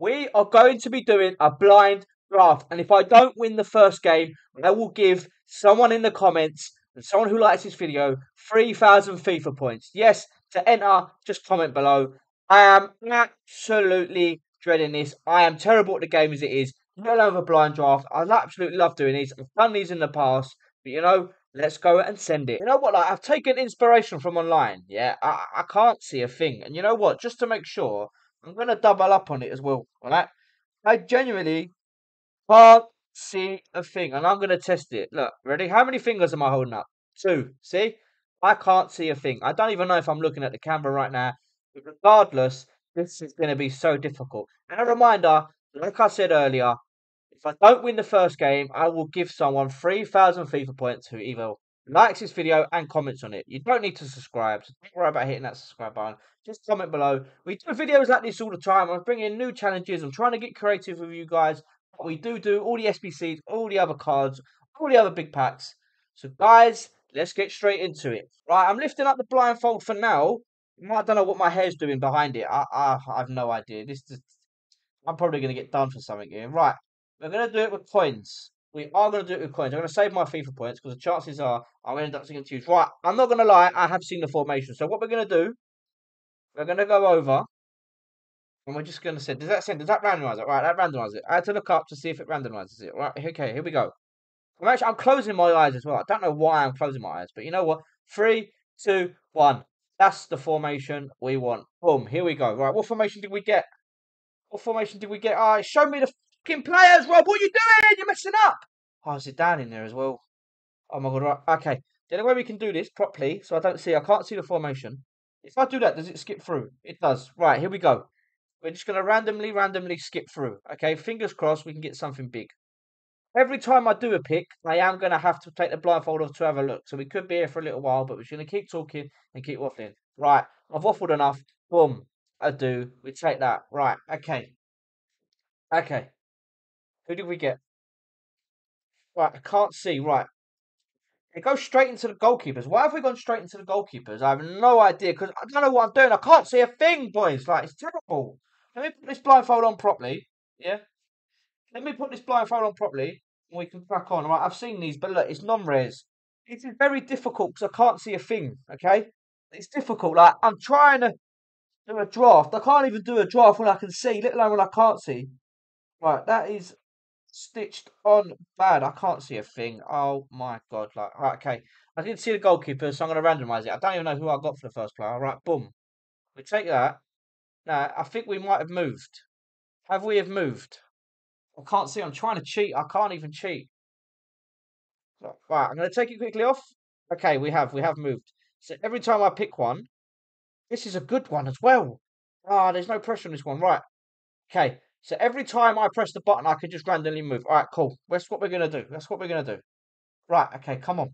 We are going to be doing a blind draft. And if I don't win the first game, I will give someone in the comments and someone who likes this video 3,000 FIFA points. Yes, to enter, just comment below. I am absolutely dreading this. I am terrible at the game as it is. Let alone a blind draft. I absolutely love doing these. I've done these in the past. But, you know, let's go and send it. You know what? Like, I've taken inspiration from online. Yeah, I can't see a thing. And you know what? Just to make sure, I'm going to double up on it as well. All right? I genuinely can't see a thing. And I'm going to test it. Look, ready? How many fingers am I holding up? 2. See? I can't see a thing. I don't even know if I'm looking at the camera right now. But regardless, this is going to be so difficult. And a reminder, like I said earlier, if I don't win the first game, I will give someone 3,000 FIFA points who either likes this video and comments on it. You don't need to subscribe, so don't worry about hitting that subscribe button. Just comment below. We do videos like this all the time. I'm bringing new challenges. I'm trying to get creative with you guys. But we do all the SBCs, all the other cards, all the other big packs. So, guys, let's get straight into it. Right, I'm lifting up the blindfold for now. I don't know what my hair's doing behind it. I have no idea. This is... I'm probably going to get done for something here. Right. We're going to do it with coins. We are going to do it with coins. I'm going to save my FIFA points because the chances are I'm going to end up seeing twos. Right. I'm not going to lie. I have seen the formation. So what we're going to do, we're going to go over and we're just going to say, does that randomize it? Right. That randomizes it. I had to look up to see if it randomizes it. Right. Okay. Here we go. I'm closing my eyes as well. I don't know why I'm closing my eyes, but you know what? 3, 2, 1. That's the formation we want. Boom. Here we go. Right. What formation did we get? What formation did we get? Oh, show me the fucking players, Rob. What are you doing? You're messing up. Oh, is it down in there as well? Oh, my God. Right. Okay. The only way we can do this properly, so I can't see the formation. If I do that, does it skip through? It does. Right. Here we go. We're just going to randomly skip through. Okay. Fingers crossed we can get something big. Every time I do a pick, I am going to have to take the blindfold off to have a look. So we could be here for a little while, but we're just going to keep talking and keep waffling. Right. I've waffled enough. Boom. I do. We take that. Right. Okay. Okay. Who did we get? Right. I can't see. Right. It goes straight into the goalkeepers. Why have we gone straight into the goalkeepers? I have no idea because I don't know what I'm doing. I can't see a thing, boys. Like, it's terrible. Let me put this blindfold on properly. Yeah. Let me put this blindfold on properly and we can crack on. Right. I've seen these, but look, it's non-res. It is very difficult because I can't see a thing. Okay. It's difficult. Like, I'm trying to do a draft. I can't even do a draft when I can see, let alone when I can't see. Right, that is stitched on bad. I can't see a thing. Oh my God. Like, right, okay. I didn't see the goalkeeper, so I'm going to randomise it. I don't even know who I got for the first player. Right, boom. We take that. Now, I think we might have moved. Have we have moved? I can't see. I'm trying to cheat. I can't even cheat. Right, I'm going to take it quickly off. Okay, we have moved. So every time I pick one, this is a good one as well. Ah, there's no pressure on this one. Right. Okay. So every time I press the button, I can just randomly move. All right, cool. That's what we're going to do. That's what we're going to do. Right. Okay, come on.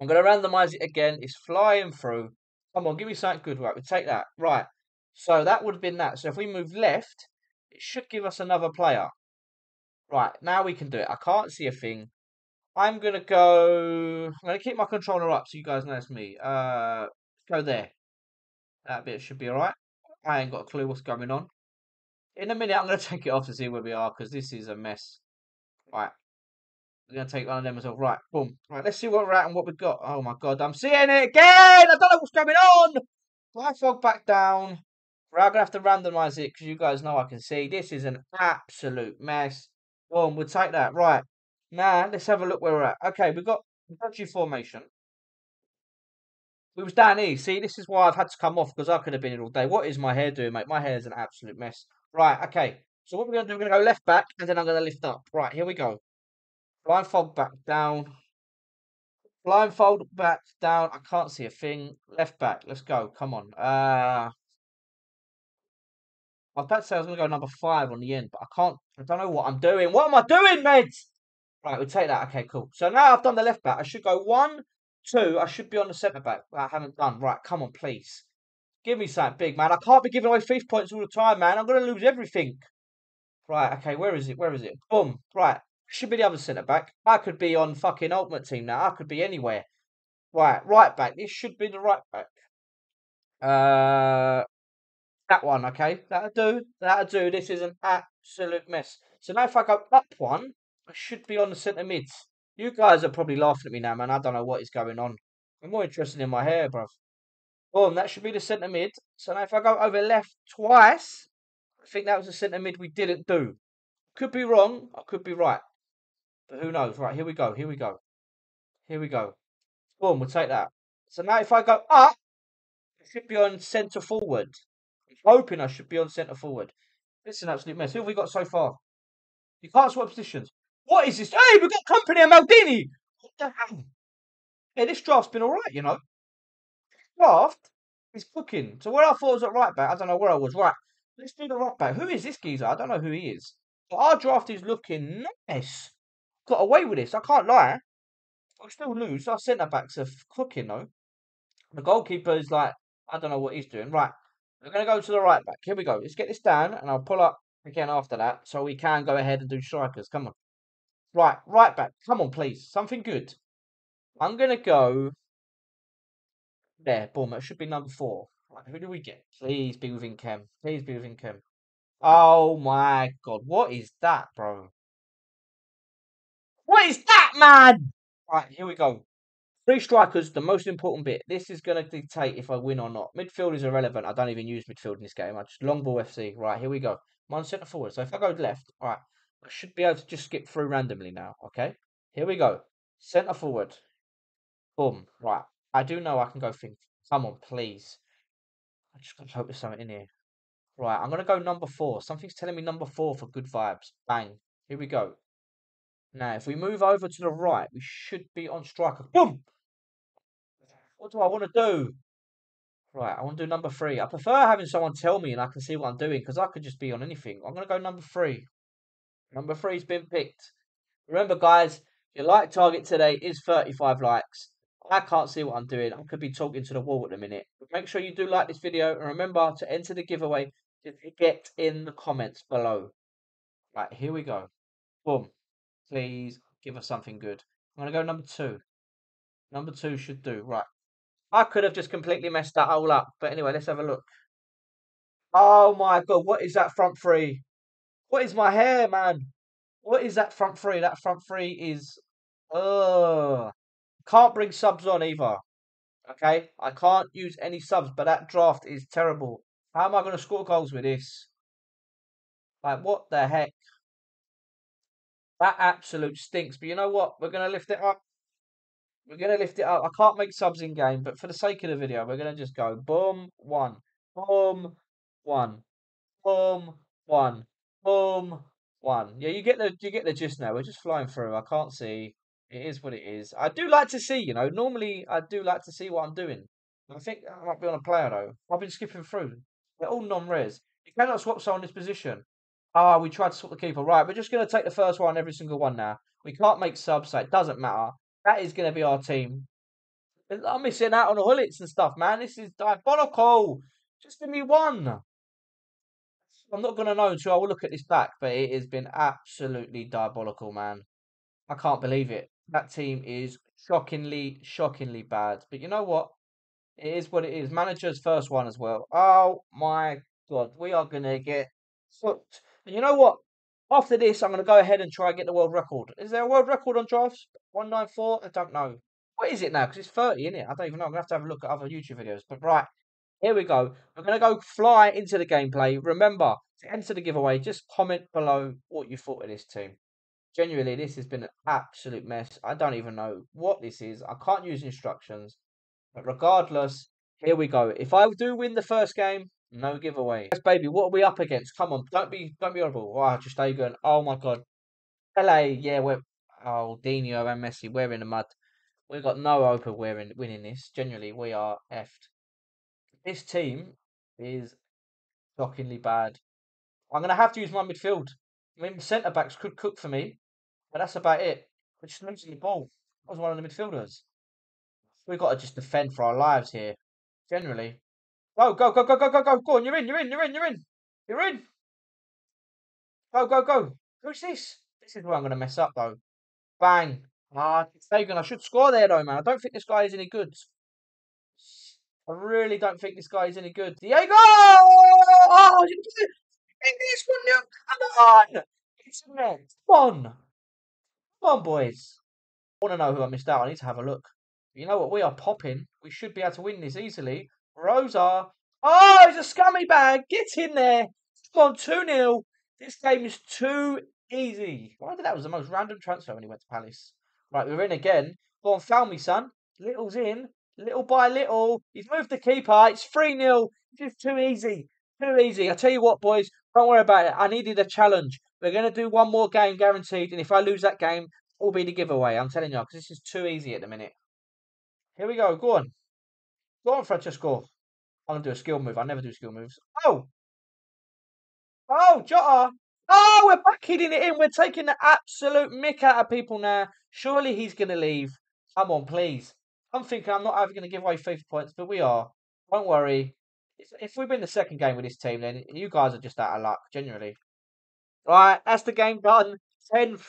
I'm going to randomize it again. It's flying through. Come on, give me something good. Right, we take that. Right. So that would have been that. So if we move left, it should give us another player. Right. Now we can do it. I can't see a thing. I'm going to go... I'm going to keep my controller up so you guys know it's me. Go there. That bit should be alright. I ain't got a clue what's going on. In a minute, I'm going to take it off to see where we are, because this is a mess. Right. We're going to take one of them as well. Right, boom. Right, let's see what we're at and what we've got. Oh, my God. I'm seeing it again! I don't know what's going on! Blindfold back down. We're going to have to randomise it, because you guys know I can see. This is an absolute mess. Boom, we'll take that. Right. Now, let's have a look where we're at. Okay, we've got dodgy formation. We was down here. See, this is why I've had to come off, because I could have been in all day. What is my hair doing, mate? My hair is an absolute mess. Right, okay. So what we're going to do, we're going to go left back, and then I'm going to lift up. Right, here we go. Blindfold back down. Blindfold back down. I can't see a thing. Left back. Let's go. Come on. I was about to say I was going to go number 5 on the end, but I can't. I don't know what I'm doing. What am I doing, meds? Right, we'll take that. Okay, cool. So now I've done the left back. I should go 1, 2, I should be on the centre-back. I haven't done. Right, come on, please. Give me something big, man. I can't be giving away FIFA points all the time, man. I'm going to lose everything. Right, okay, where is it? Where is it? Boom. Right, should be the other centre-back. I could be on fucking Ultimate Team now. I could be anywhere. Right, right back. This should be the right back. That one, okay? That'll do. This is an absolute mess. So now if I go up one, I should be on the centre mids. You guys are probably laughing at me now, man. I don't know what is going on. I'm more interested in my hair, bruv. Boom, that should be the centre mid. So now if I go over left twice, I think that was the centre mid we didn't do. Could be wrong, I could be right. But who knows? Right, here we go. Boom, we'll take that. So now if I go up, I should be on centre forward. I'm hoping I should be on centre forward. It's an absolute mess. Who have we got so far? You can't swap positions. What is this? Hey, we've got company and Maldini. What the hell? Yeah, this draft's been all right, you know. Draft is cooking. So where I thought I was at right back, I don't know where I was. Right, let's do the right back. Who is this geezer? I don't know who he is. But our draft is looking nice. Got away with this. I can't lie. I still lose. Our centre-backs are cooking, though. The goalkeeper is like, I don't know what he's doing. Right, we're going to go to the right back. Here we go. Let's get this down, and I'll pull up again after that, so we can go ahead and do strikers. Come on. Right, right back. Come on, please. Something good. I'm going to go there. Boom. It should be number 4. Right, who do we get? Please be within Kem. Please be within Kem. Oh, my God. What is that, bro? What is that, man? Right, here we go. 3 strikers, the most important bit. This is going to dictate if I win or not. Midfield is irrelevant. I don't even use midfield in this game. I just long ball FC. Right, here we go. I'm on centre forward. So if I go left, all right, I should be able to just skip through randomly now, okay? Here we go. Centre forward. Boom. Right. I do know I can go think. Come on, please. I just got to hope there's something in here. Right, I'm going to go number 4. Something's telling me number 4 for good vibes. Bang. Here we go. Now, if we move over to the right, we should be on striker. Boom! What do I want to do? Right, I want to do number 3. I prefer having someone tell me and I can see what I'm doing because I could just be on anything. I'm going to go number 3. Number 3's been picked. Remember, guys, your like target today is 35 likes. I can't see what I'm doing. I could be talking to the wall at the minute. But make sure you do like this video. And remember to enter the giveaway. Just get in the comments below. Right, here we go. Boom. Please give us something good. I'm going to go number 2. Number 2 should do. Right. I could have just completely messed that all up. But anyway, let's have a look. Oh, my God. What is that front 3? What is my hair, man? What is that front 3? That front 3 is... Ugh. Can't bring subs on either. Okay? I can't use any subs, but that draft is terrible. How am I going to score goals with this? Like, what the heck? That absolute stinks. But you know what? We're going to lift it up. We're going to lift it up. I can't make subs in game, but for the sake of the video, we're going to just go boom, one, boom, one, boom, one, boom, one. Yeah, you get the gist now. We're just flying through. I can't see. It is what it is. I do like to see, you know. Normally, I do like to see what I'm doing. I think I might be on a player, though. I've been skipping through. They're all non-res. You cannot swap someone in this position. Ah, we tried to swap the keeper. Right, we're just going to take the first one, every single one now. We can't make subs, so it doesn't matter. That is going to be our team. I'm missing out on the hullets and stuff, man. This is diabolical. Just give me one. I'm not going to know until I will look at this back, but it has been absolutely diabolical, man. I can't believe it. That team is shockingly, shockingly bad. But you know what? It is what it is. Manager's first one as well. Oh, my God. We are going to get hooked. And you know what? After this, I'm going to go ahead and try and get the world record. Is there a world record on drafts? 194? I don't know. What is it now? Because it's 30, isn't it? I don't even know. I'm going to have a look at other YouTube videos. But right, here we go. We're going to go fly into the gameplay. Remember, to enter the giveaway, just comment below what you thought of this team. Genuinely, this has been an absolute mess. I don't even know what this is. I can't use instructions. But regardless, here we go. If I do win the first game, no giveaway. Yes, baby, what are we up against? Come on, don't be horrible. Wow, just Agan. Oh, my God. LA, yeah, we're... Oh, Dino and Messi, we're in the mud. We've got no hope of winning this. Genuinely, we are effed. This team is shockingly bad. I'm going to have to use my midfield. I mean, centre-backs could cook for me. But that's about it. We're just losing the ball. I was one of the midfielders. We've got to just defend for our lives here. Generally. Go, go, go, go, go, go, go. Go on, you're in. Go, go, go. Who's this? This is where I'm going to mess up, though. Bang. Ah, Sagan, I should score there, though, man. I don't think this guy is any good. I really don't think this guy is any good. Diego! Oh, this one, come on! It's a man. Come on, boys. I want to know who I missed out. I need to have a look. You know what? We are popping. We should be able to win this easily. Rosa. Oh, it's a scummy bag. Get in there. Come on, 2-0. This game is too easy. I wonder that was the most random transfer when he went to Palace. Right, we're in again. Go on, foul me, son. Little's in. Little by little. He's moved the keeper. It's 3-0. Just too easy. Too easy. I tell you what, boys. Don't worry about it. I needed a challenge. We're going to do one more game guaranteed. And if I lose that game, it will be the giveaway. I'm telling you, because this is too easy at the minute. Here we go. Go on. Go on, Francesco. I'm going to do a skill move. I never do skill moves. Oh. Oh, Jota. Oh, we're back hitting it in. We're taking the absolute mick out of people now. Surely he's going to leave. Come on, please. I'm thinking I'm not ever going to give away FIFA points, but we are. Don't worry. If we win the second game with this team, then you guys are just out of luck, generally. Right, that's the game done. 10-3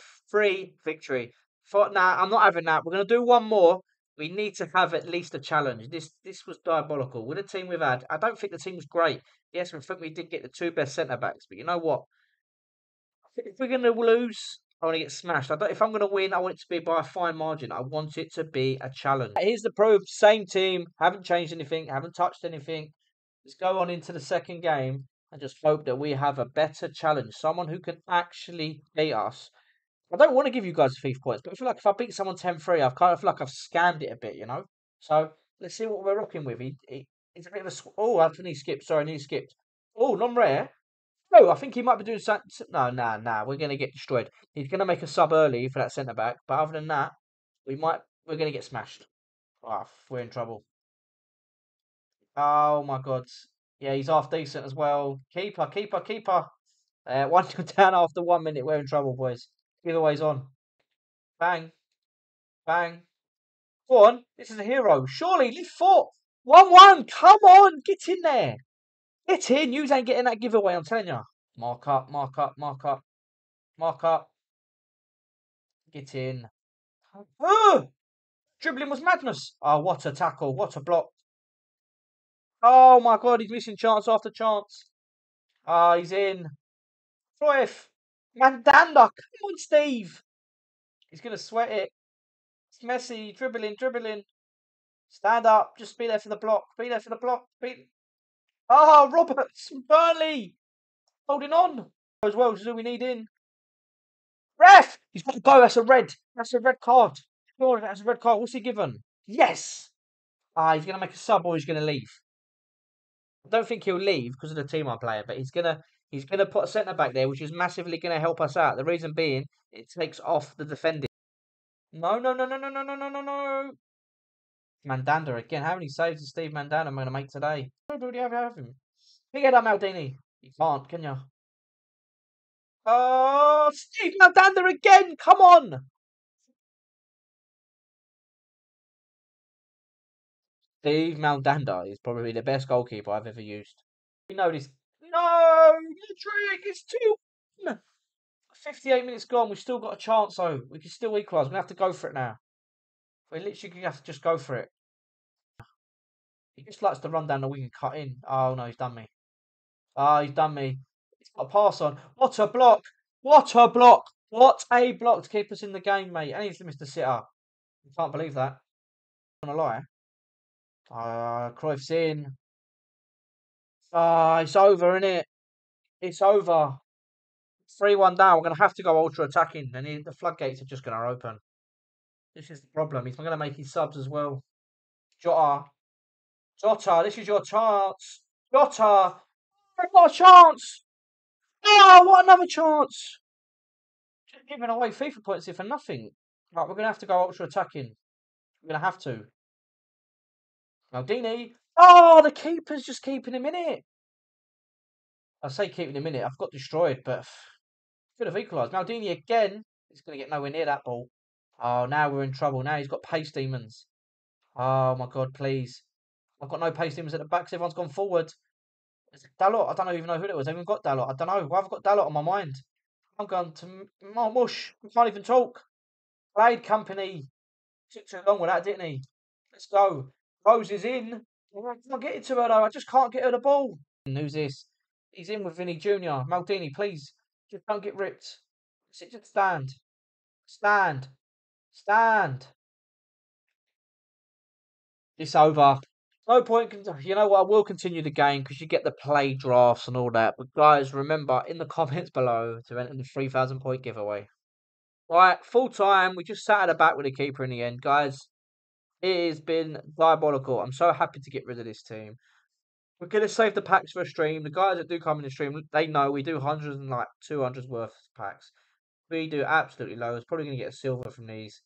victory. Thought, nah, I'm not having that. We're going to do one more. We need to have at least a challenge. This was diabolical. With the team we've had, I don't think the team's great. Yes, I think we did get the two best centre-backs, but you know what? If we're going to lose, I want to get smashed. If I'm going to win, I want it to be by a fine margin. I want it to be a challenge. Here's the proof. Same team. Haven't changed anything. Haven't touched anything. Let's go on into the second game and just hope that we have a better challenge. Someone who can actually beat us. I don't want to give you guys FIFA points, but I feel like if I beat someone 10-3, I kind of feel like I've scammed it a bit, you know? So, let's see what we're rocking with. It's a bit of a... Oh, I need skipped. Sorry, I need skipped. Oh, non-rare. No, I think he might be doing something. No, nah. We're going to get destroyed. He's going to make a sub early for that centre-back. But other than that, we're going to get smashed. Oh, we're in trouble. Oh, my God. Yeah, he's half-decent as well. Keeper. 1-0 down after 1 minute. We're in trouble, boys. Giveaways on. Bang. Bang. Go on. This is a hero. Surely, leave four. 1-1. Come on. Get in there. Get in. You ain't getting that giveaway, I'm telling you. Mark up. Get in. Oh! Dribbling was madness. Oh, what a tackle. What a block. Oh, my God. He's missing chance after chance. Ah, he's in. Cruyff. Mandanda. Come on, Steve. He's going to sweat it. It's messy. Dribbling. Stand up. Just be there for the block. Oh, Roberts, Burnley, holding on as well. Who we need in? Ref, he's got to go. That's a red. That's a red card. What's he given? Yes. Ah, he's gonna make a sub or he's gonna leave. I don't think he'll leave because of the team I'm playing, but he's gonna put a centre back there, which is massively gonna help us out. The reason being, it takes off the defending. No. Mandanda again. How many saves is Steve Mandanda going to make today? Do you have him? Pick it up, Maldini. You can't, can you? Oh, Steve Mandanda again. Come on. Steve Mandanda is probably the best goalkeeper I've ever used. You know this. No, Mudryk, it's 2-1. 58 minutes gone. We've still got a chance, though. We can still equalise. We're going to have to go for it now. We literally have to just go for it. He just likes to run down the wing and cut in. Oh, no, he's done me. He's got a pass on. What a block. What a block to keep us in the game, mate. And he's missed a sitter. I can't believe that. I'm not going to lie. Cruyff's in. It's over, innit? It's over. 3-1 down. We're going to have to go ultra-attacking. And the floodgates are just going to open. This is the problem. He's not going to make his subs as well. Jota, this is your chance. Jota. What a chance. Oh, what another chance. Just giving away FIFA points here for nothing. Right, we're going to have to go ultra-attacking. We're going to have to. Maldini. Oh, the keeper's just keeping him in it. I say keeping him in it. I've got destroyed, but could have equalised. Maldini again. He's going to get nowhere near that ball. Oh, now we're in trouble. Now he's got pace demons. Oh, my God, please. I've got no pace demons at the back because everyone's gone forward. It's Dalot. I don't even know who it was. I've even got Dalot. I don't know. Why have I got Dalot on my mind? I'm going to... Oh, mush. We can't even talk. Played company. Took too long with that, didn't he? Let's go. Rose is in. I can't get it to her, though. I just can't get her the ball. Who's this? He's in with Vinny Jr. Maldini, please. Just don't get ripped. Just stand. Stand. Stand. It's over. No point. You know what? I will continue the game because you get the play drafts and all that. But, guys, remember in the comments below to enter the 3,000 point giveaway. Right, full time. We just sat at the back with the keeper in the end, guys. It has been diabolical. I'm so happy to get rid of this team. We're going to save the packs for a stream. The guys that do come in the stream, they know we do hundreds and like 200s worth of packs. We do absolutely loads. Probably going to get a silver from these.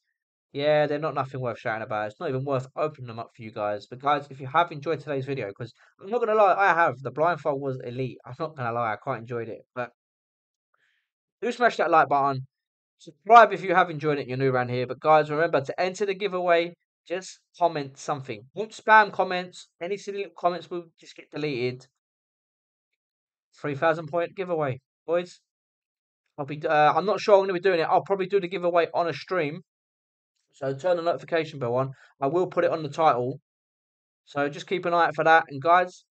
Yeah, they're not nothing worth shouting about. It's not even worth opening them up for you guys. But guys, if you have enjoyed today's video, because I'm not going to lie, I have. The blindfold was elite. I'm not going to lie, I quite enjoyed it. But do smash that like button. Subscribe if you have enjoyed it and you're new around here. But guys, remember to enter the giveaway. Just comment something. Don't spam comments. Any silly little comments will just get deleted. 3,000 point giveaway, boys. I'll be. I'm not sure I'm going to be doing it. I'll probably do the giveaway on a stream. So turn the notification bell on. I will put it on the title. So just keep an eye out for that. And guys.